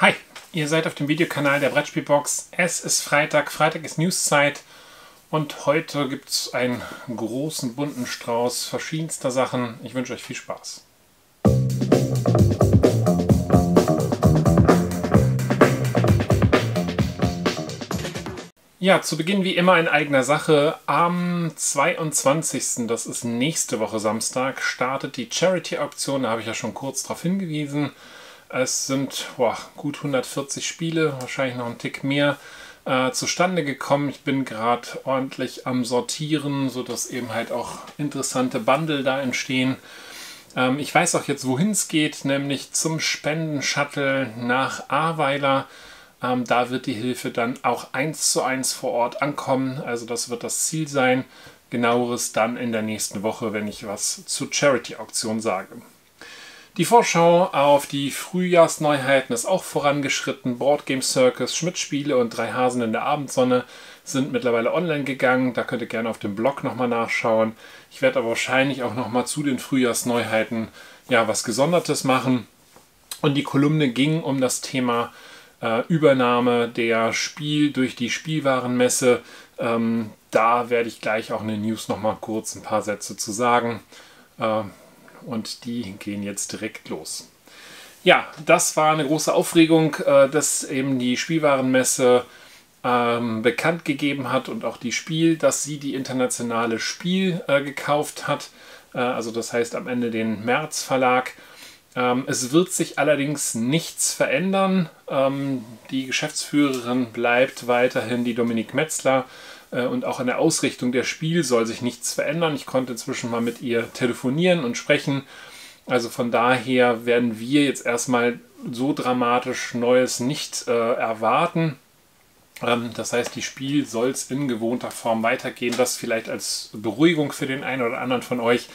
Hi, ihr seid auf dem Videokanal der Brettspielbox. Es ist Freitag, Freitag ist Newszeit und heute gibt es einen großen bunten Strauß verschiedenster Sachen. Ich wünsche euch viel Spaß. Ja, zu Beginn wie immer in eigener Sache. Am 22., das ist nächste Woche Samstag, startet die Charity-Auktion. Da habe ich ja schon kurz darauf hingewiesen. Es sind gut 140 Spiele, wahrscheinlich noch ein Tick mehr, zustande gekommen. Ich bin gerade ordentlich am Sortieren, sodass eben halt auch interessante Bundle da entstehen. Ich weiß auch jetzt, wohin es geht, nämlich zum Spenden-Shuttle nach Ahrweiler. Da wird die Hilfe dann auch 1:1 vor Ort ankommen. Also das wird das Ziel sein. Genaueres dann in der nächsten Woche, wenn ich was zur Charity-Auktion sage. Die Vorschau auf die Frühjahrsneuheiten ist auch vorangeschritten. Boardgame Circus, Schmidt Spiele und Drei Hasen in der Abendsonne sind mittlerweile online gegangen. Da könnt ihr gerne auf dem Blog nochmal nachschauen. Ich werde aber wahrscheinlich auch nochmal zu den Frühjahrsneuheiten was Gesondertes machen. Und die Kolumne ging um das Thema Übernahme der Spiel durch die Spielwarenmesse. Da werde ich gleich auch in den News nochmal kurz ein paar Sätze zu sagen. Und die gehen jetzt direkt los. Ja, das war eine große Aufregung, dass eben die Spielwarenmesse bekannt gegeben hat und auch die Spiel, dass sie die internationale Spiel gekauft hat. Also das heißt am Ende den Märzverlag. Es wird sich allerdings nichts verändern. Die Geschäftsführerin bleibt weiterhin die Dominik Metzler. Und auch an der Ausrichtung der Spiel soll sich nichts verändern. Ich konnte inzwischen mal mit ihr telefonieren und sprechen. Also von daher werden wir jetzt erstmal so dramatisch Neues nicht erwarten. Das heißt, die Spiel soll es in gewohnter Form weitergehen. Das vielleicht als Beruhigung für den einen oder anderen von euch,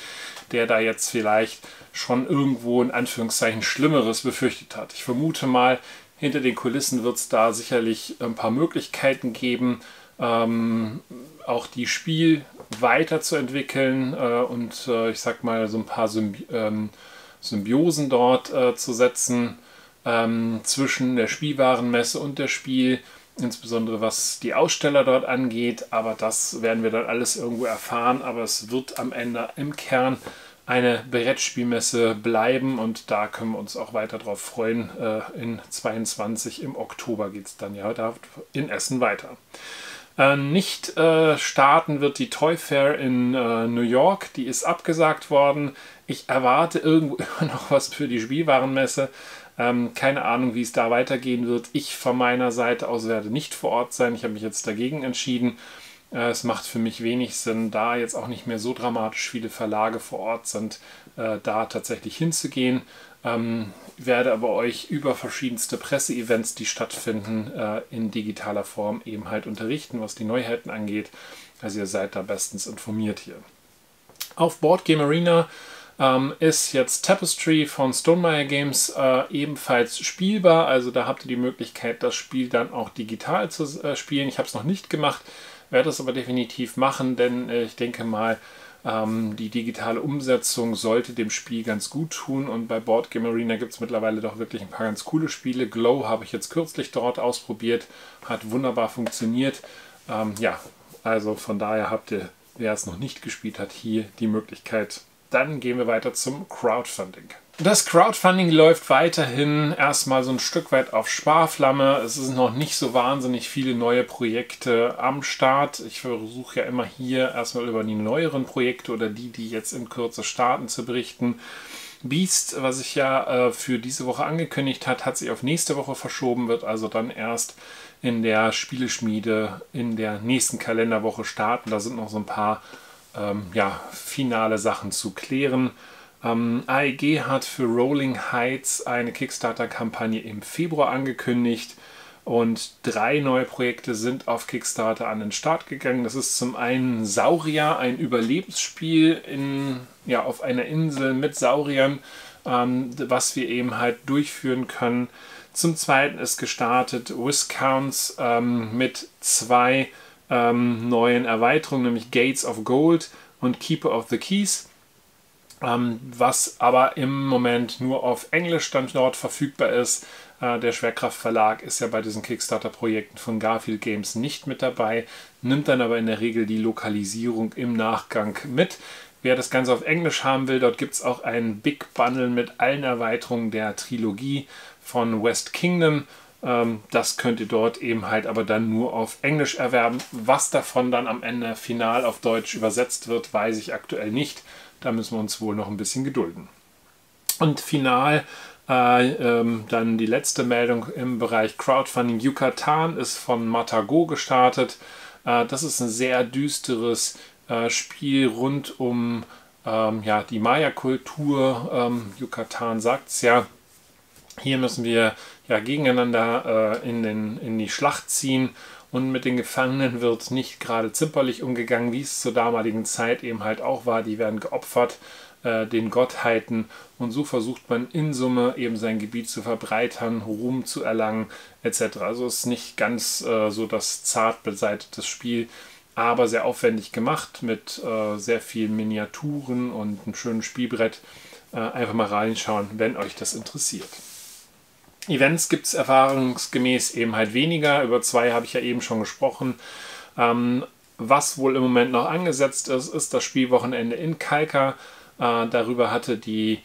der da jetzt vielleicht schon irgendwo in Anführungszeichen Schlimmeres befürchtet hat. Ich vermute mal, hinter den Kulissen wird es da sicherlich ein paar Möglichkeiten geben, auch die Spiel weiterzuentwickeln und ich sag mal so ein paar Symbiosen dort zu setzen zwischen der Spielwarenmesse und der Spiel, insbesondere was die Aussteller dort angeht, aber das werden wir dann alles irgendwo erfahren, aber es wird am Ende im Kern eine Brettspielmesse bleiben und da können wir uns auch weiter drauf freuen. In 22 im Oktober geht es dann ja da in Essen weiter. Nicht starten wird die Toy Fair in New York, die ist abgesagt worden. Ich erwarte irgendwo immer noch was für die Spielwarenmesse. Keine Ahnung, wie es da weitergehen wird. Ich von meiner Seite aus werde nicht vor Ort sein. Ich habe mich jetzt dagegen entschieden. Es macht für mich wenig Sinn, da jetzt auch nicht mehr so dramatisch viele Verlage vor Ort sind, da tatsächlich hinzugehen. Ich werde aber euch über verschiedenste Presseevents, die stattfinden, in digitaler Form eben halt unterrichten, was die Neuheiten angeht. Also ihr seid da bestens informiert hier. Auf Board Game Arena ist jetzt Tapestry von Stonemaier Games ebenfalls spielbar. Also da habt ihr die Möglichkeit, das Spiel dann auch digital zu spielen. Ich habe es noch nicht gemacht, werde das aber definitiv machen, denn ich denke mal, die digitale Umsetzung sollte dem Spiel ganz gut tun und bei Board Game Arena gibt es mittlerweile doch wirklich ein paar ganz coole Spiele. Glow habe ich jetzt kürzlich dort ausprobiert, hat wunderbar funktioniert. Also von daher habt ihr, wer es noch nicht gespielt hat, hier die Möglichkeit. Dann gehen wir weiter zum Crowdfunding. Das Crowdfunding läuft weiterhin erstmal so ein Stück weit auf Sparflamme. Es sind noch nicht so wahnsinnig viele neue Projekte am Start. Ich versuche ja immer hier erstmal über die neueren Projekte oder die jetzt in Kürze starten, zu berichten. Beast, was ich ja für diese Woche angekündigt hat, hat sich auf nächste Woche verschoben, wird also dann erst in der Spieleschmiede in der nächsten Kalenderwoche starten. Da sind noch so ein paar finale Sachen zu klären. AEG hat für Rolling Heights eine Kickstarter-Kampagne im Februar angekündigt und 3 neue Projekte sind auf Kickstarter an den Start gegangen. Das ist zum einen Sauria, ein Überlebensspiel auf einer Insel mit Sauriern, was wir eben halt durchführen können. Zum zweiten ist gestartet Viscounts mit 2 neuen Erweiterungen, nämlich Gates of Gold und Keeper of the Keys. was aber im Moment nur auf Englisch-Standort verfügbar ist. Der Schwerkraftverlag ist ja bei diesen Kickstarter-Projekten von Garfield Games nicht mit dabei, nimmt dann aber in der Regel die Lokalisierung im Nachgang mit. Wer das Ganze auf Englisch haben will, dort gibt es auch einen Big Bundle mit allen Erweiterungen der Trilogie von West Kingdom. Das könnt ihr dort eben halt aber dann nur auf Englisch erwerben. Was davon dann am Ende final auf Deutsch übersetzt wird, weiß ich aktuell nicht. Da müssen wir uns wohl noch ein bisschen gedulden. Und final dann die letzte Meldung im Bereich Crowdfunding. Yucatan ist von Matago gestartet. Das ist ein sehr düsteres Spiel rund um ja, die Maya-Kultur. Yucatan sagt es ja. Hier müssen wir ja gegeneinander in die Schlacht ziehen und mit den Gefangenen wird nicht gerade zimperlich umgegangen, wie es zur damaligen Zeit eben halt auch war. Die werden geopfert den Gottheiten und so versucht man in Summe eben sein Gebiet zu verbreitern, Ruhm zu erlangen etc. Also es ist nicht ganz so das zart beseitete Spiel, aber sehr aufwendig gemacht mit sehr vielen Miniaturen und einem schönen Spielbrett. Einfach mal reinschauen, wenn euch das interessiert. Events gibt es erfahrungsgemäß eben halt weniger. Über zwei habe ich ja eben schon gesprochen. Was wohl im Moment noch angesetzt ist, ist das Spielwochenende in Kalkar. Darüber hatte die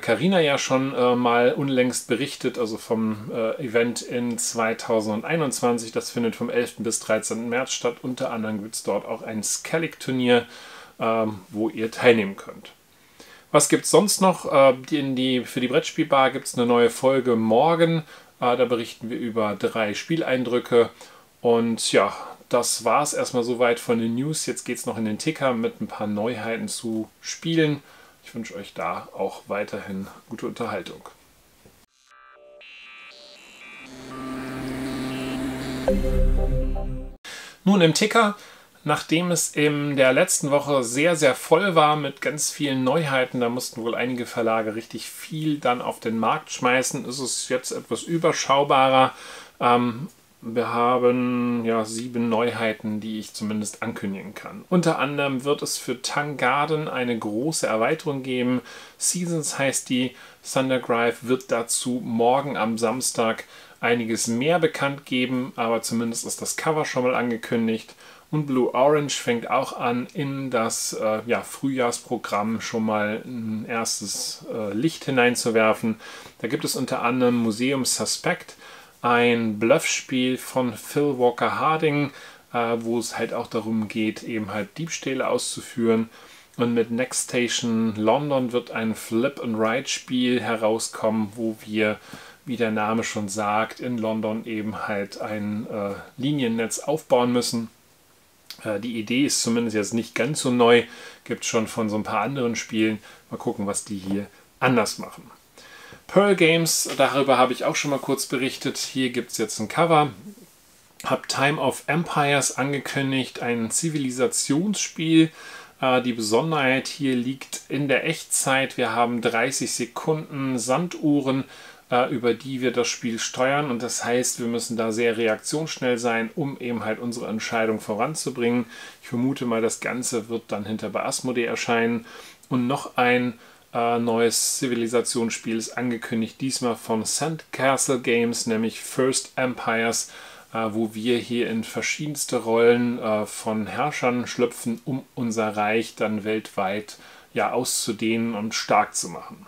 Carina ja schon mal unlängst berichtet, also vom Event in 2021. Das findet vom 11. bis 13. März statt. Unter anderem gibt es dort auch ein Skellig-Turnier, wo ihr teilnehmen könnt. Was gibt es sonst noch? Für die Brettspielbar gibt es eine neue Folge morgen. Da berichten wir über 3 Spieleindrücke. Und ja, das war es erstmal soweit von den News. Jetzt geht es noch in den Ticker mit ein paar Neuheiten zu Spielen. Ich wünsche euch da auch weiterhin gute Unterhaltung. Nun im Ticker. Nachdem es in der letzten Woche sehr, sehr voll war mit ganz vielen Neuheiten, da mussten wohl einige Verlage richtig viel dann auf den Markt schmeißen, ist es jetzt etwas überschaubarer. Wir haben ja 7 Neuheiten, die ich zumindest ankündigen kann. Unter anderem wird es für Tang Garden eine große Erweiterung geben. Seasons heißt die. Thunder Drive wird dazu morgen am Samstag einiges mehr bekannt geben, aber zumindest ist das Cover schon mal angekündigt. Und Blue Orange fängt auch an, in das Frühjahrsprogramm schon mal ein erstes Licht hineinzuwerfen. Da gibt es unter anderem Museum Suspect, ein Bluffspiel von Phil Walker Harding, wo es halt auch darum geht, eben halt Diebstähle auszuführen. Und mit Next Station London wird ein Flip-and-Ride-Spiel herauskommen, wo wir, wie der Name schon sagt, in London eben halt ein Liniennetz aufbauen müssen. Die Idee ist zumindest jetzt nicht ganz so neu, gibt es schon von so ein paar anderen Spielen. Mal gucken, was die hier anders machen. Pearl Games, darüber habe ich auch schon mal kurz berichtet. Hier gibt es jetzt ein Cover. Habe Time of Empires angekündigt, ein Zivilisationsspiel. Die Besonderheit hier liegt in der Echtzeit. Wir haben 30 Sekunden Sanduhren, über die wir das Spiel steuern, und das heißt, wir müssen da sehr reaktionsschnell sein, um eben halt unsere Entscheidung voranzubringen. Ich vermute mal, das Ganze wird dann hinter bei Asmodee erscheinen. Und noch ein neues Zivilisationsspiel ist angekündigt, diesmal von Sandcastle Games, nämlich First Empires, wo wir hier in verschiedenste Rollen von Herrschern schlüpfen, um unser Reich dann weltweit ja auszudehnen und stark zu machen.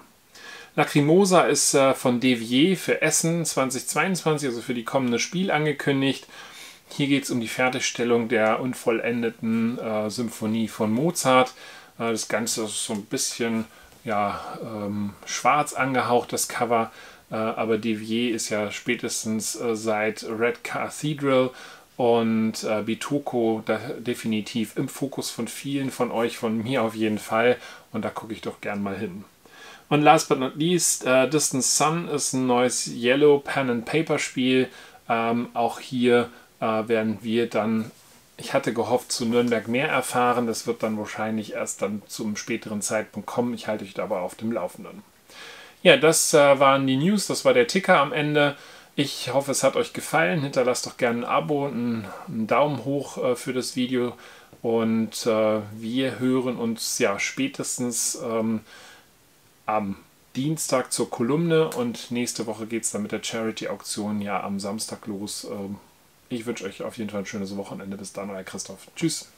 Lacrimosa ist von Devier für Essen 2022, also für die kommende Spiel, angekündigt. Hier geht es um die Fertigstellung der unvollendeten Symphonie von Mozart. Das Ganze ist so ein bisschen ja, schwarz angehaucht, das Cover. Aber Devier ist ja spätestens seit Red Cathedral und Bitoko da definitiv im Fokus von vielen von euch, von mir auf jeden Fall. Und da gucke ich doch gern mal hin. Und last but not least, Distant Sun ist ein neues Yellow Pen and Paper Spiel. Auch hier werden wir dann, ich hatte gehofft, zu Nürnberg mehr erfahren. Das wird dann wahrscheinlich erst dann zum späteren Zeitpunkt kommen. Ich halte euch dabei auf dem Laufenden. Ja, das waren die News. Das war der Ticker am Ende. Ich hoffe, es hat euch gefallen. Hinterlasst doch gerne ein Abo, einen Daumen hoch für das Video. Und wir hören uns ja spätestens am Dienstag zur Kolumne und nächste Woche geht es dann mit der Charity-Auktion ja am Samstag los. Ich wünsche euch auf jeden Fall ein schönes Wochenende. Bis dann, euer Christoph. Tschüss.